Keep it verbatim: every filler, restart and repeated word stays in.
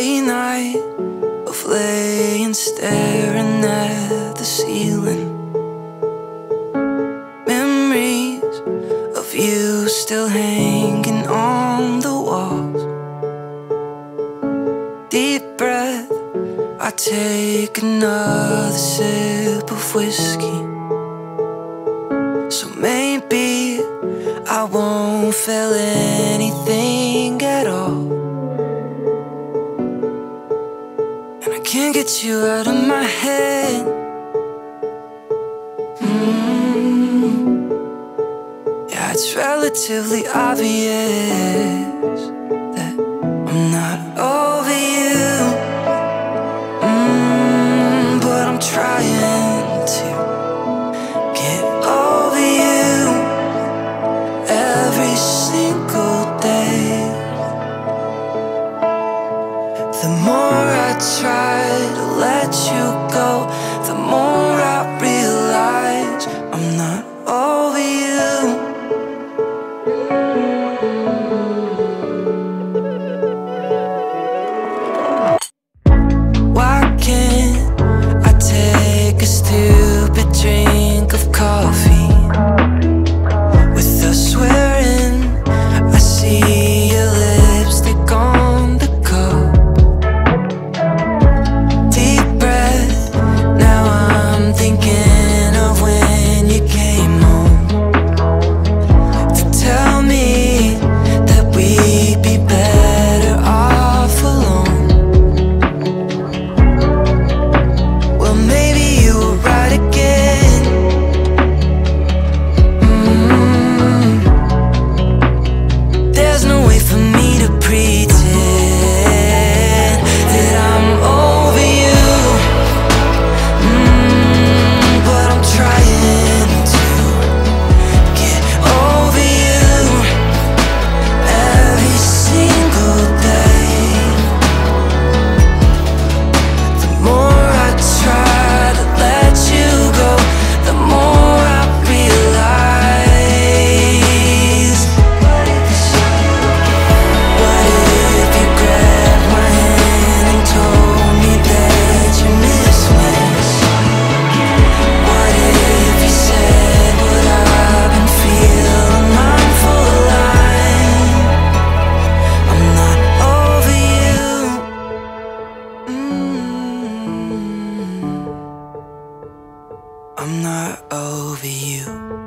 Friday night of laying staring at the ceiling. Memories of you still hanging on the walls. Deep breath, I take another sip of whiskey. So maybe I won't feel anything at all. And I can't get you out of my head. Mm. Yeah, it's relatively obvious that I'm not over you. Mm, but I'm trying to get over you every single day. The more I try to let you go, the more I realize I'm not over you. Why can't I take a stupid drink of coffee? With the swearing, I see your lipstick on the cup. I'm not over you.